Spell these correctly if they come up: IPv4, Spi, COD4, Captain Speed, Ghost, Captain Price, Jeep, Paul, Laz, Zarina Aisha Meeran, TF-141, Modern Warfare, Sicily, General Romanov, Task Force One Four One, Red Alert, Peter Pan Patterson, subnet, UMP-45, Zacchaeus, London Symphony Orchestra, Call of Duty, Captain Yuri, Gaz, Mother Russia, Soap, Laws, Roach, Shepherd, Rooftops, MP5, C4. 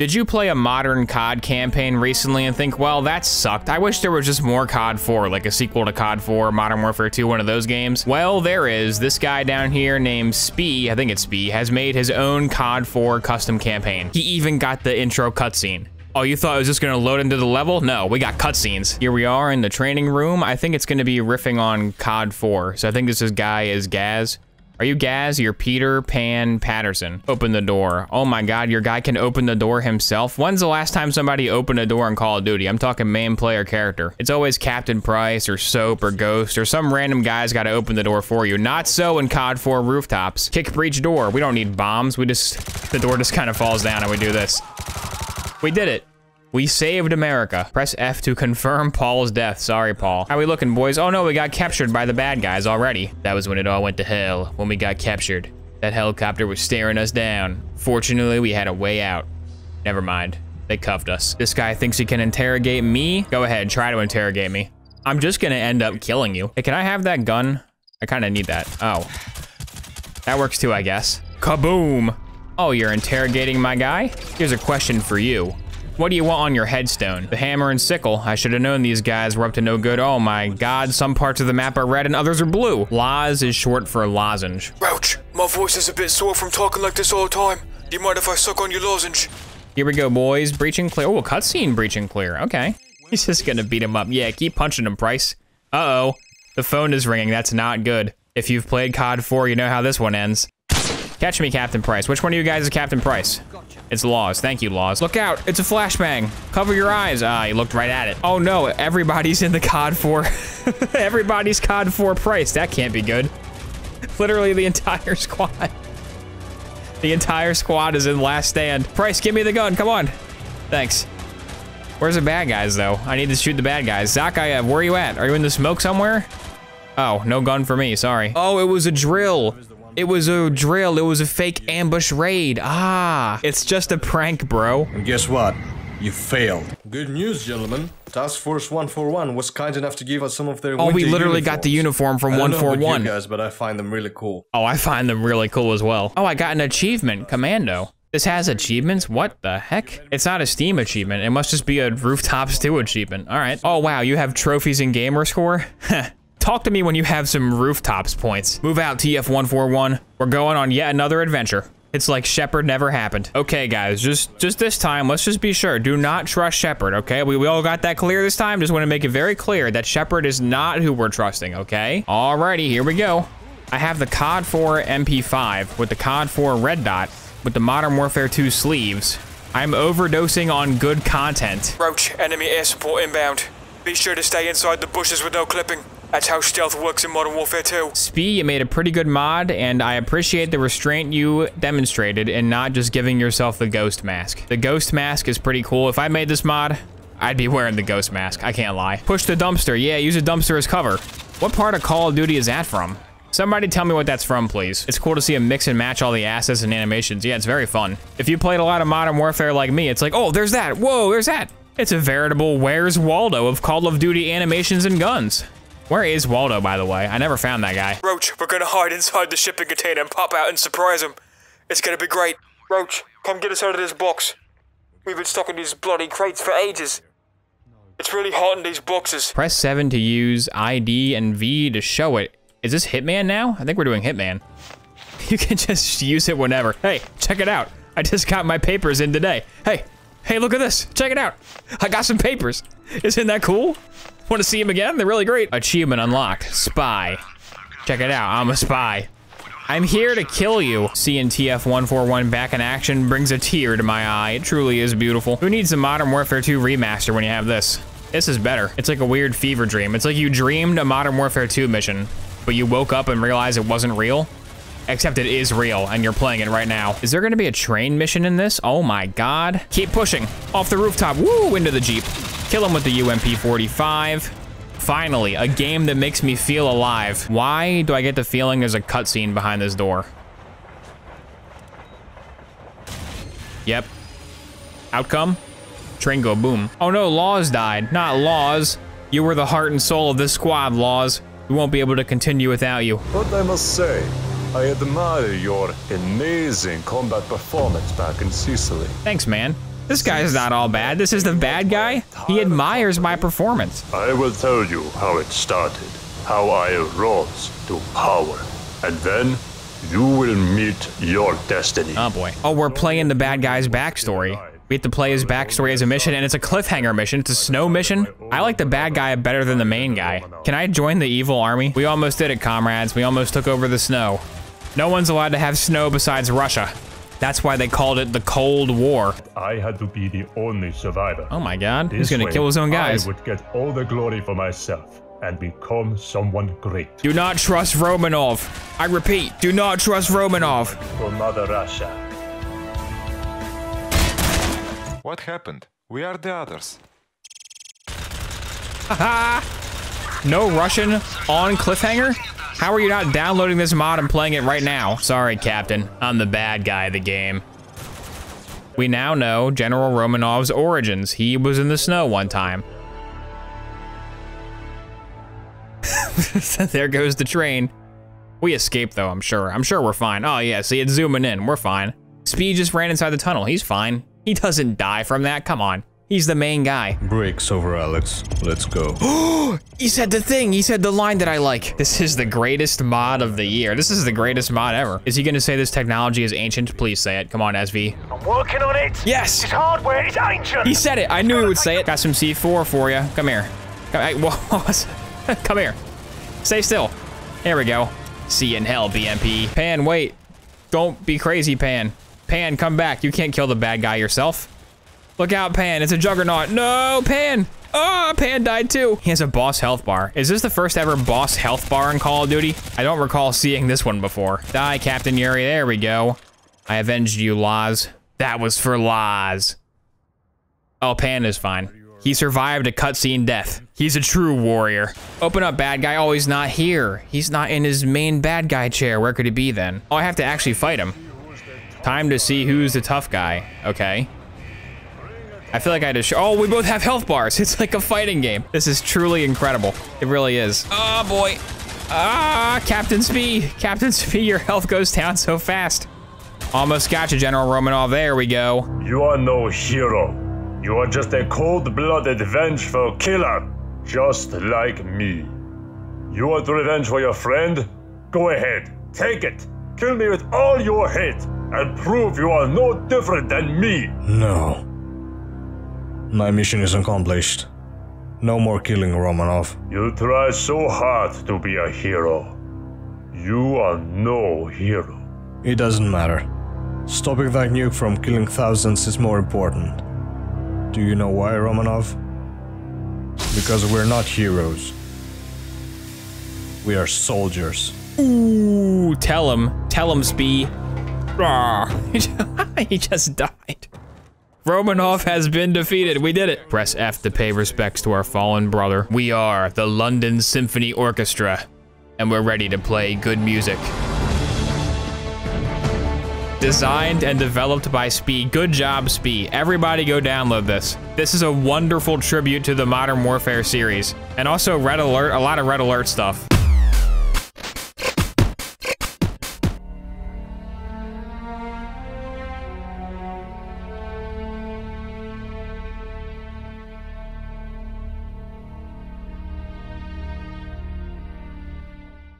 Did you play a modern COD campaign recently and think, well, that sucked. I wish there was just more COD 4, like a sequel to COD 4, Modern Warfare 2, one of those games? Well, there is. This guy down here named Spi, I think it's Spi, has made his own COD 4 custom campaign. He even got the intro cutscene. Oh, you thought I was just gonna load into the level? No, we got cutscenes. Here we are in the training room. I think it's gonna be riffing on COD 4. So I think this guy is Gaz. Are you Gaz? You're Peter Pan Patterson. Open the door. Oh my God, your guy can open the door himself. When's the last time somebody opened a door in Call of Duty? I'm talking main player character. It's always Captain Price or Soap or Ghost or some random guy's gotta open the door for you. Not so in COD 4 rooftops. Kick breach door. We don't need bombs. We just, the door just kind of falls down and we do this. We did it. We saved America. Press F to confirm Paul's death. Sorry, Paul. How we looking, boys? Oh no, we got captured by the bad guys already. That was when it all went to hell, when we got captured. That helicopter was staring us down. Fortunately, we had a way out. Never mind, they cuffed us. This guy thinks he can interrogate me? Go ahead, try to interrogate me. I'm just gonna end up killing you. Hey, can I have that gun? I kinda need that. Oh, that works too, I guess. Kaboom. Oh, you're interrogating my guy? Here's a question for you. What do you want on your headstone? The hammer and sickle. I should have known these guys were up to no good. Oh my God, some parts of the map are red and others are blue. Laz is short for lozenge. Roach, my voice is a bit sore from talking like this all the time. Do you mind if I suck on your lozenge? Here we go, boys. Breach and clear. Oh, cutscene breach and clear. Okay. He's just gonna beat him up. Yeah, keep punching him, Price. Uh-oh. The phone is ringing. That's not good. If you've played COD 4, you know how this one ends. Catch me, Captain Price. Which one of you guys is Captain Price? It's Laws. Thank you, Laws. Look out. It's a flashbang. Cover your eyes. Ah, he looked right at it. Oh no, everybody's in the COD 4. Everybody's COD 4 Price. That can't be good. Literally the entire squad. The entire squad is in last stand. Price, give me the gun. Come on. Thanks. Where's the bad guys, though? I need to shoot the bad guys. Zacchaeus, where are you at? Are you in the smoke somewhere? Oh, no gun for me. Sorry. Oh, it was a drill. It was a drill. It was a fake ambush raid. Ah, it's just a prank, bro. And guess what? You failed. Good news, gentlemen. Task Force 141 was kind enough to give us some of their winter uniforms. Oh, we literally got the uniform from 141. I don't know about you guys, but I find them really cool. Oh, I find them really cool as well. Oh, I got an achievement, Commando. This has achievements? What the heck? It's not a Steam achievement. It must just be a Rooftops 2 achievement. All right. Oh, wow. You have trophies and gamer score? Heh. Talk to me when you have some rooftops points. Move out, TF-141. We're going on yet another adventure. It's like Shepherd never happened. Okay, guys, just this time, let's just be sure. Do not trust Shepherd, okay? We all got that clear this time. Just want to make it very clear that Shepherd is not who we're trusting, okay? Alrighty, here we go. I have the COD 4 MP5 with the COD 4 red dot with the Modern Warfare 2 sleeves. I'm overdosing on good content. Roach, enemy air support inbound. Be sure to stay inside the bushes with no clipping. That's how stealth works in Modern Warfare 2. Spi, you made a pretty good mod, and I appreciate the restraint you demonstrated in not just giving yourself the ghost mask. The ghost mask is pretty cool. If I made this mod, I'd be wearing the ghost mask. I can't lie. Push the dumpster. Yeah, use a dumpster as cover. What part of Call of Duty is that from? Somebody tell me what that's from, please. It's cool to see him mix and match all the assets and animations. Yeah, it's very fun. If you played a lot of Modern Warfare like me, it's like, oh, there's that. Whoa, there's that. It's a veritable Where's Waldo of Call of Duty animations and guns. Where is Waldo, by the way? I never found that guy. Roach, we're gonna hide inside the shipping container and pop out and surprise him. It's gonna be great. Roach, come get us out of this box. We've been stuck in these bloody crates for ages. It's really hot in these boxes. Press 7 to use ID and V to show it. Is this Hitman now? I think we're doing Hitman. You can just use it whenever. Hey, check it out. I just got my papers in today. Hey, hey, look at this. Check it out. I got some papers. Isn't that cool? Want to see him again? They're really great. Achievement unlocked. Spy. Check it out. I'm a spy. I'm here to kill you. Seeing TF-141 back in action brings a tear to my eye. It truly is beautiful. Who needs a Modern Warfare 2 remaster when you have this? This is better. It's like a weird fever dream. It's like you dreamed a Modern Warfare 2 mission, but you woke up and realized it wasn't real. Except it is real, and you're playing it right now. Is there going to be a train mission in this? Oh my God. Keep pushing. Off the rooftop. Woo! Into the Jeep. Kill him with the UMP-45. Finally, a game that makes me feel alive. Why do I get the feeling there's a cutscene behind this door? Yep. Outcome? Train go boom. Oh no, Laws died. Not Laws. You were the heart and soul of this squad, Laws. We won't be able to continue without you. But I must say, I admire your amazing combat performance back in Sicily. Thanks, man. This guy's not all bad. This is the bad guy. He admires my performance. I will tell you how it started, how I rose to power, and then you will meet your destiny. Oh boy. Oh, we're playing the bad guy's backstory. We have to play his backstory as a mission, and it's a cliffhanger mission. It's a snow mission. I like the bad guy better than the main guy. Can I join the evil army? We almost did it, comrades. We almost took over the snow. No one's allowed to have snow besides Russia. That's why they called it the Cold War. I had to be the only survivor. Oh my God, he's gonna kill his own guys. I would get all the glory for myself and become someone great. Do not trust Romanov. I repeat, do not trust Romanov. For Mother Russia. What happened? We are the others. Haha! No Russian on cliffhanger? How are you not downloading this mod and playing it right now? Sorry, Captain. I'm the bad guy of the game. We now know General Romanov's origins. He was in the snow one time. There goes the train. We escaped though, I'm sure. I'm sure we're fine. Oh yeah, see, it's zooming in. We're fine. Spi just ran inside the tunnel. He's fine. He doesn't die from that. Come on. He's the main guy. Breaks over, Alex. Let's go. He said the thing. He said the line that I like. This is the greatest mod of the year. This is the greatest mod ever. Is he going to say this technology is ancient? Please say it. Come on, SV. I'm working on it. Yes. It's hardware. It's ancient. He said it. I knew he would say it. Got some C4 for you. Come here. Come here. Stay still. There we go. See you in hell, BMP. Pan, wait. Don't be crazy, Pan. Pan, come back. You can't kill the bad guy yourself. Look out, Pan. It's a juggernaut. No, Pan. Oh, Pan died too. He has a boss health bar. Is this the first ever boss health bar in Call of Duty? I don't recall seeing this one before. Die, Captain Yuri. There we go. I avenged you, Laz. That was for Laz. Oh, Pan is fine. He survived a cutscene death. He's a true warrior. Open up, bad guy. Oh, he's not here. He's not in his main bad guy chair. Where could he be then? Oh, I have to actually fight him. Time to see who's the tough guy. Okay. I feel like I just... Oh, we both have health bars. It's like a fighting game. This is truly incredible. It really is. Oh, boy. Ah, Captain Speed. Captain Speed, your health goes down so fast. Almost got you, General Romanov. There we go. You are no hero. You are just a cold-blooded, vengeful killer. Just like me. You want revenge for your friend? Go ahead. Take it. Kill me with all your hate. And prove you are no different than me. No. My mission is accomplished. No more killing Romanov. You try so hard to be a hero. You are no hero. It doesn't matter. Stopping that nuke from killing thousands is more important. Do you know why, Romanov? Because we're not heroes. We are soldiers. Ooh, tell him. Tell him, Spi. He just died. Romanov has been defeated. We did it. Press F to pay respects to our fallen brother. We are the London Symphony Orchestra, and we're ready to play good music. Designed and developed by Spi. Good job, Spi. Everybody go download this. This is a wonderful tribute to the Modern Warfare series. And also Red Alert, a lot of Red Alert stuff.